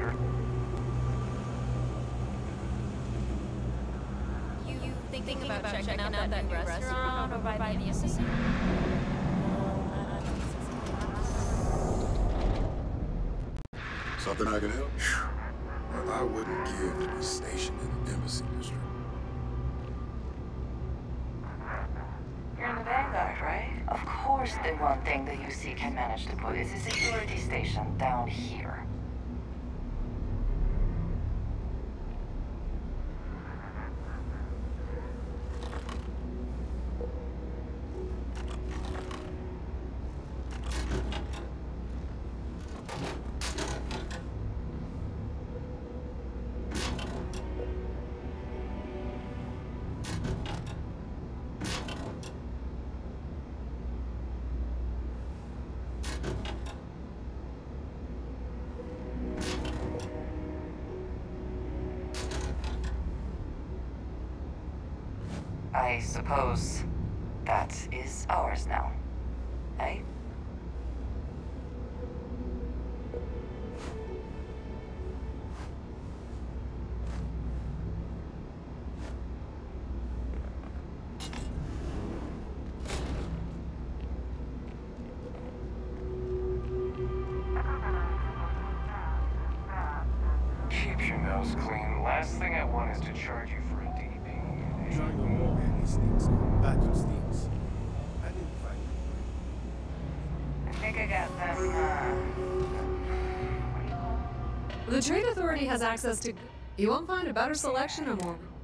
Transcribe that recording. Roger. You thinking about checking out that new restaurant over by the embassy? Something I can help? Well, I wouldn't give to be stationed in the embassy district. You're in the Vanguard, right? Of course the one thing the UC can manage to put is a security station down here. I suppose that is ours now, eh? Keep your nose clean. Last thing I want is to charge you for a DP. Try no more. Things, battle things. I didn't find it. I think I got that. The Trade Authority has access to. You won't find a better selection or more.